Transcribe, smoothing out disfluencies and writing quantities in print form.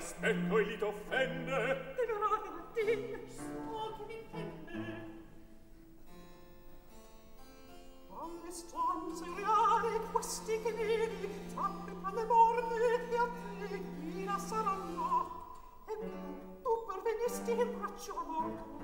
Aspetto e li t'offende. Deverate mattin, so che m'intende. Quante stanze reali questi che vedi, fatte dalle morte che a te ghina saranno. E tu pervenisti in braccio a morto.